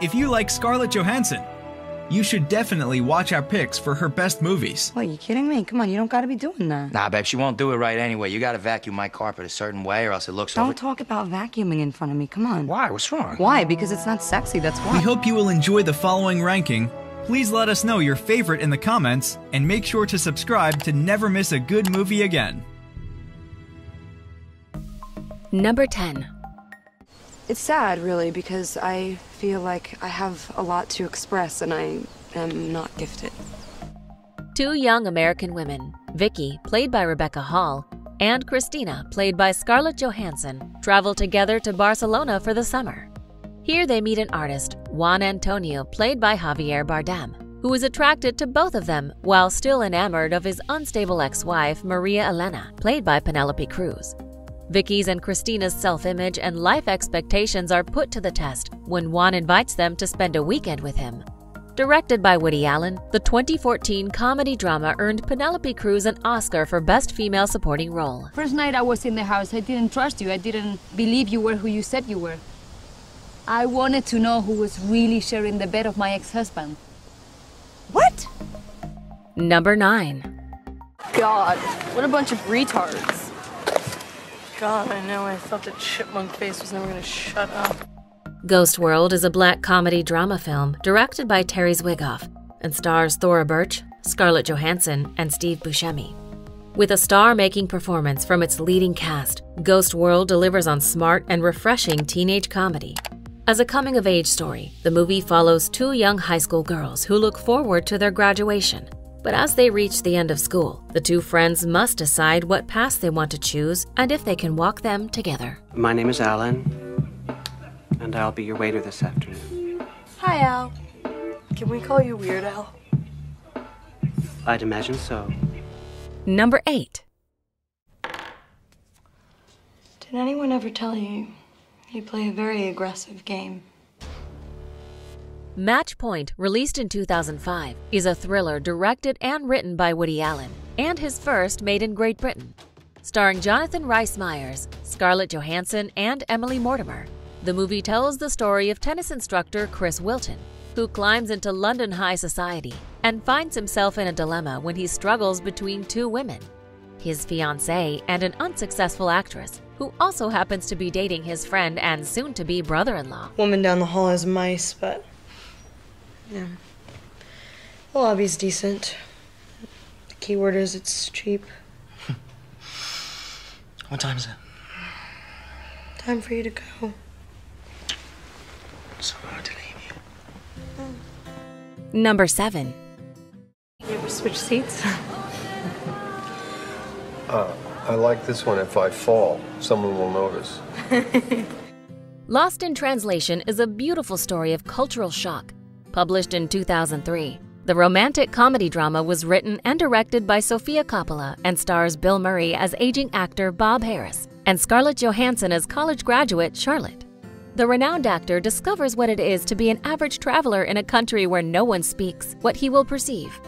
If you like Scarlett Johansson, you should definitely watch our picks for her best movies. What, you kidding me? Come on, you don't gotta be doing that. Nah, babe, she won't do it right anyway. You gotta vacuum my carpet a certain way or else it looks Don't talk about vacuuming in front of me, come on. Why? What's wrong? Why? Because it's not sexy, that's why. We hope you will enjoy the following ranking. Please let us know your favorite in the comments, and make sure to subscribe to never miss a good movie again. Number 10. It's sad, really, because I feel like I have a lot to express and I am not gifted. Two young American women, Vicky, played by Rebecca Hall, and Christina, played by Scarlett Johansson, travel together to Barcelona for the summer. Here they meet an artist, Juan Antonio, played by Javier Bardem, who is attracted to both of them while still enamored of his unstable ex-wife, Maria Elena, played by Penelope Cruz. Vicky's and Christina's self-image and life expectations are put to the test when Juan invites them to spend a weekend with him. Directed by Woody Allen, the 2014 comedy drama earned Penelope Cruz an Oscar for Best Female Supporting Role. First night I was in the house, I didn't trust you. I didn't believe you were who you said you were. I wanted to know who was really sharing the bed of my ex-husband. What? Number 9. God, what a bunch of retards. God, I know, I thought that chipmunk face was never gonna shut up. Ghost World is a black comedy drama film directed by Terry Zwigoff and stars Thora Birch, Scarlett Johansson, and Steve Buscemi. With a star-making performance from its leading cast, Ghost World delivers on smart and refreshing teenage comedy. As a coming-of-age story, the movie follows two young high school girls who look forward to their graduation. But as they reach the end of school, the two friends must decide what path they want to choose and if they can walk them together. My name is Alan, and I'll be your waiter this afternoon. Hi, Al. Can we call you Weird Al? I'd imagine so. Number 8. Did anyone ever tell you you play a very aggressive game? Match Point, released in 2005, is a thriller directed and written by Woody Allen and his first made in Great Britain. Starring Jonathan Rhys Meyers, Scarlett Johansson, and Emily Mortimer, the movie tells the story of tennis instructor Chris Wilton, who climbs into London high society and finds himself in a dilemma when he struggles between two women, his fiancée and an unsuccessful actress, who also happens to be dating his friend and soon-to-be brother-in-law. Woman down the hall has mice, but... yeah. The lobby's decent. The key word is it's cheap. What time is it? Time for you to go. So hard to leave you. Number 7. You ever switch seats? I like this one. If I fall, someone will notice. Lost in Translation is a beautiful story of cultural shock. Published in 2003, the romantic comedy drama was written and directed by Sofia Coppola and stars Bill Murray as aging actor Bob Harris and Scarlett Johansson as college graduate Charlotte. The renowned actor discovers what it is to be an average traveler in a country where no one speaks what he will perceive.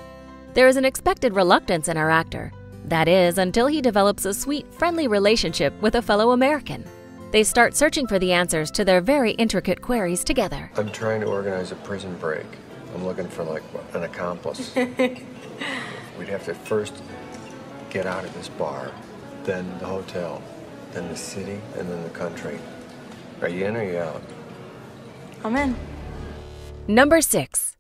There is an expected reluctance in our actor, that is, until he develops a sweet, friendly relationship with a fellow American. They start searching for the answers to their very intricate queries together. I'm trying to organize a prison break. I'm looking for, like, an accomplice. We'd have to first get out of this bar, then the hotel, then the city, and then the country. Are you in or are you out? I'm in. Number 6.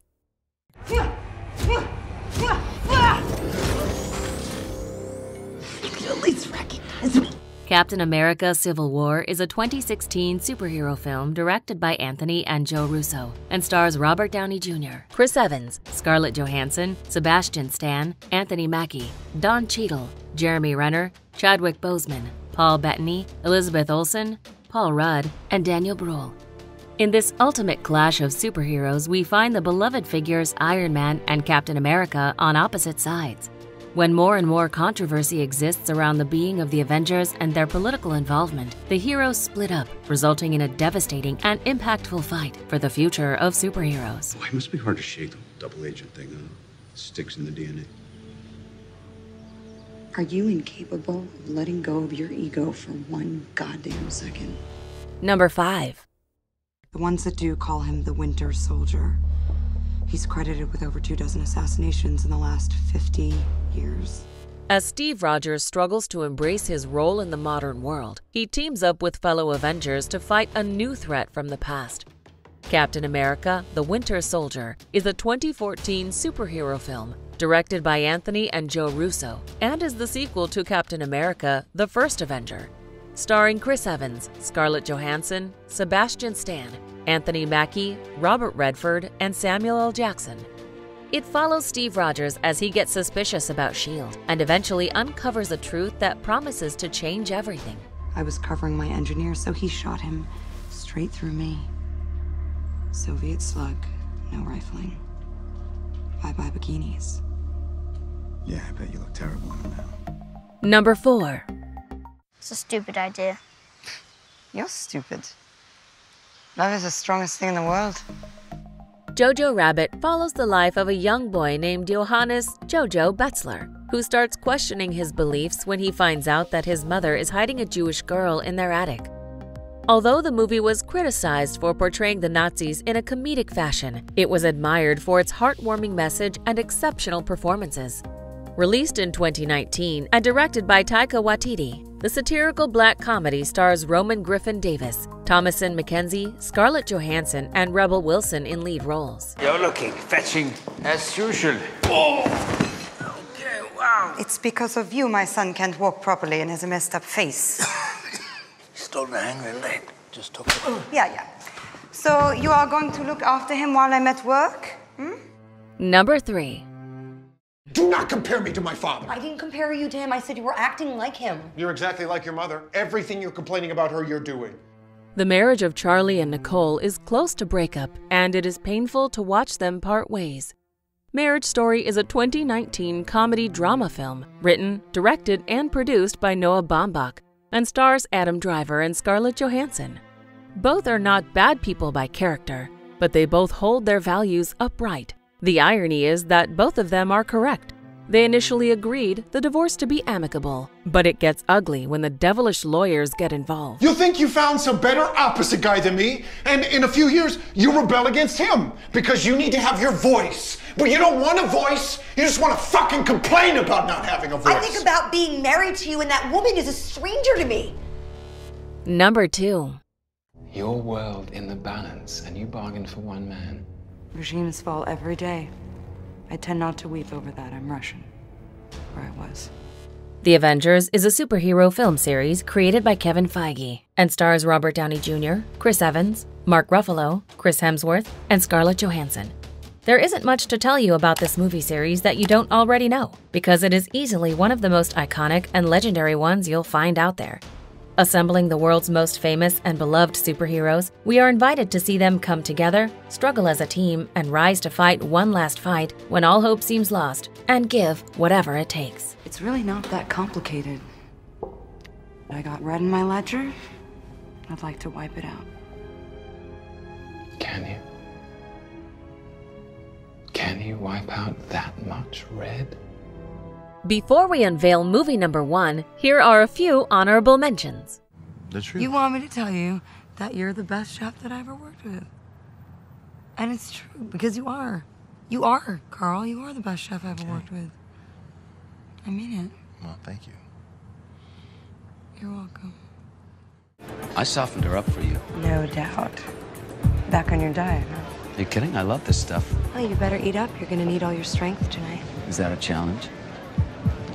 At least recognize me. Captain America: Civil War is a 2016 superhero film directed by Anthony and Joe Russo and stars Robert Downey Jr., Chris Evans, Scarlett Johansson, Sebastian Stan, Anthony Mackie, Don Cheadle, Jeremy Renner, Chadwick Boseman, Paul Bettany, Elizabeth Olsen, Paul Rudd, and Daniel Bruhl. In this ultimate clash of superheroes, we find the beloved figures Iron Man and Captain America on opposite sides. When more and more controversy exists around the being of the Avengers and their political involvement, the heroes split up, resulting in a devastating and impactful fight for the future of superheroes. Boy, it must be hard to shake the double-agent thing, huh? It sticks in the DNA. Are you incapable of letting go of your ego for one goddamn second? Number 5. The ones that do call him the Winter Soldier. He's credited with over 24 assassinations in the last 50 years. As Steve Rogers struggles to embrace his role in the modern world, he teams up with fellow Avengers to fight a new threat from the past. Captain America: The Winter Soldier is a 2014 superhero film directed by Anthony and Joe Russo and is the sequel to Captain America: The First Avenger. Starring Chris Evans, Scarlett Johansson, Sebastian Stan, Anthony Mackie, Robert Redford, and Samuel L. Jackson. It follows Steve Rogers as he gets suspicious about S.H.I.E.L.D. and eventually uncovers a truth that promises to change everything. I was covering my engineer, so he shot him straight through me. Soviet slug, no rifling. Bye-bye bikinis. Yeah, I bet you look terrible in them now. Number 4. It's a stupid idea. You're stupid. Love is the strongest thing in the world. Jojo Rabbit follows the life of a young boy named Johannes Jojo Betzler, who starts questioning his beliefs when he finds out that his mother is hiding a Jewish girl in their attic. Although the movie was criticized for portraying the Nazis in a comedic fashion, it was admired for its heartwarming message and exceptional performances. Released in 2019 and directed by Taika Waititi, the satirical black comedy stars Roman Griffin Davis, Thomasin McKenzie, Scarlett Johansson, and Rebel Wilson in lead roles. You're looking fetching as usual. Oh! Okay, wow. It's because of you my son can't walk properly and has a messed up face. He stole my angry leg. Just took it. Yeah. So you are going to look after him while I'm at work? Hmm? Number 3. Do not compare me to my father. I didn't compare you to him. I said you were acting like him. You're exactly like your mother. Everything you're complaining about her, you're doing. The marriage of Charlie and Nicole is close to breakup, and it is painful to watch them part ways. Marriage Story is a 2019 comedy drama film written, directed, and produced by Noah Baumbach and stars Adam Driver and Scarlett Johansson. Both are not bad people by character, but they both hold their values upright. The irony is that both of them are correct. They initially agreed the divorce to be amicable, but it gets ugly when the devilish lawyers get involved. You think you found some better opposite guy than me, and in a few years, you rebel against him because you need to have your voice. But you don't want a voice, you just want to fucking complain about not having a voice. I think about being married to you and that woman is a stranger to me. Number 2. Your world in the balance and you bargained for one man. Regimes fall every day. I tend not to weep over that. I'm Russian, or I was. The Avengers is a superhero film series created by Kevin Feige and stars Robert Downey Jr., Chris Evans, Mark Ruffalo, Chris Hemsworth, and Scarlett Johansson. There isn't much to tell you about this movie series that you don't already know, because it is easily one of the most iconic and legendary ones you'll find out there. Assembling the world's most famous and beloved superheroes, we are invited to see them come together, struggle as a team, and rise to fight one last fight when all hope seems lost, and give whatever it takes. It's really not that complicated. I got red in my ledger. I'd like to wipe it out. Can you? Can you wipe out that much red? Before we unveil movie number 1, here are a few honorable mentions. The truth. You want me to tell you that you're the best chef that I ever worked with. And it's true, because you are. You are, Carl. You are the best chef I ever worked with. I mean it. Well, thank you. You're welcome. I softened her up for you. No doubt. Back on your diet, huh? Are you kidding? I love this stuff. Well, you better eat up. You're going to need all your strength tonight. Is that a challenge?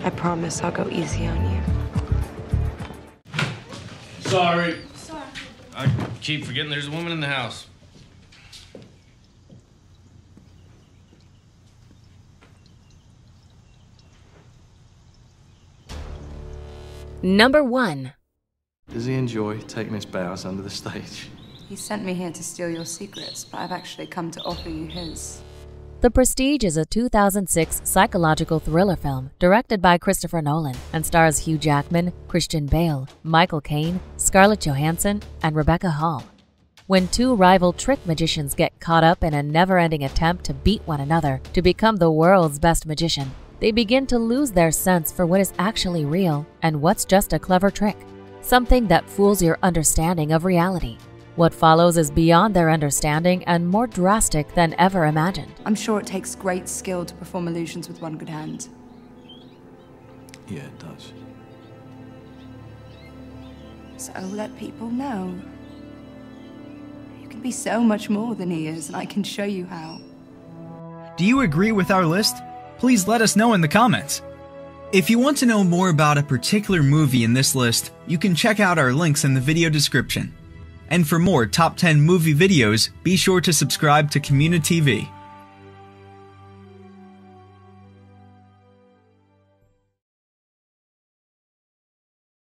I promise I'll go easy on you. Sorry. Sorry. I keep forgetting there's a woman in the house. Number 1. Does he enjoy taking his bows under the stage? He sent me here to steal your secrets, but I've actually come to offer you his. The Prestige is a 2006 psychological thriller film directed by Christopher Nolan and stars Hugh Jackman, Christian Bale, Michael Caine, Scarlett Johansson, and Rebecca Hall. When two rival trick magicians get caught up in a never-ending attempt to beat one another to become the world's best magician, they begin to lose their sense for what is actually real and what's just a clever trick, something that fools your understanding of reality. What follows is beyond their understanding and more drastic than ever imagined. I'm sure it takes great skill to perform illusions with one good hand. Yeah, it does. So let people know. You can be so much more than he is, and I can show you how. Do you agree with our list? Please let us know in the comments. If you want to know more about a particular movie in this list, you can check out our links in the video description. And for more top 10 movie videos, be sure to subscribe to Community TV.